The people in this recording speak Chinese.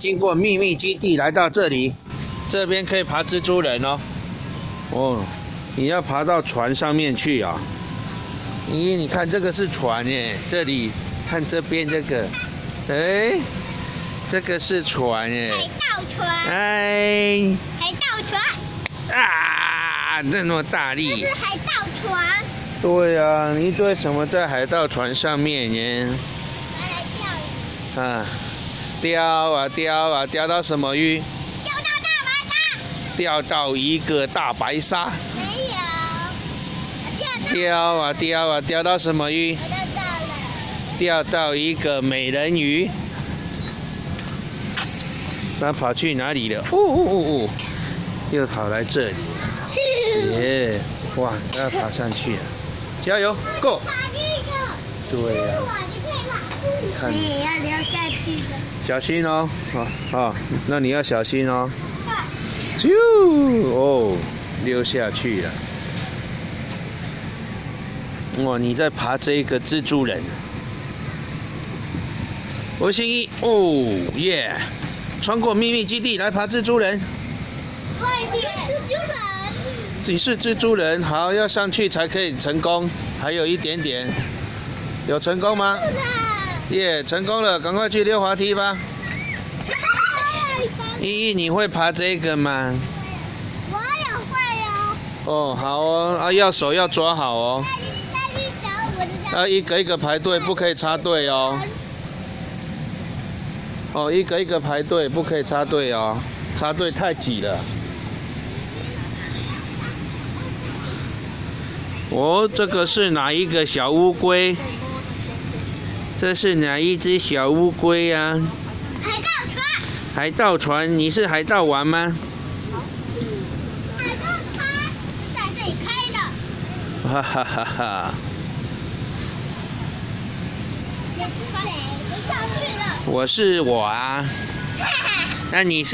经过秘密基地来到这里，这边可以爬蜘蛛人哦。哦，你要爬到船上面去啊！咦，你看这个是船耶，这里看这边这个，哎，这个是船耶。海盗船。哎。海盗船。啊！那么大力。这是海盗船。对啊，你为什么在海盗船上面呢？拿来钓鱼。啊。 钓到什么鱼？钓到大白鲨。钓到一个大白鲨。没有。钓到什么鱼？钓到一个美人鱼。那跑去哪里了？哦，又跑来这里了。耶！哇，要爬上去了，加油 ，Go！ 对呀、啊。 你也要留下去的，小心哦！啊，那你要小心哦。啾哦，溜下去了。哇，你在爬这个蜘蛛人。我星一哦耶， yeah, 穿过秘密基地来爬蜘蛛人。快点，蜘蛛人！你是蜘蛛人，好，要上去才可以成功，还有一点点，有成功吗？ 耶， yeah, 成功了，赶快去溜滑梯吧！依依，你会爬这个吗？我也会哦。哦，好哦，啊，要手要抓好哦。啊，一个一个排队，不可以插队哦。哦，一个一个排队，不可以插队哦，插队太挤了。哦，这个是哪一个小乌龟？ 这是哪一只小乌龟呀？海盗船。海盗船，你是海盗王吗？海盗船是在这里开的。哈哈哈哈！你是谁？我上去了。我是我啊。那你是？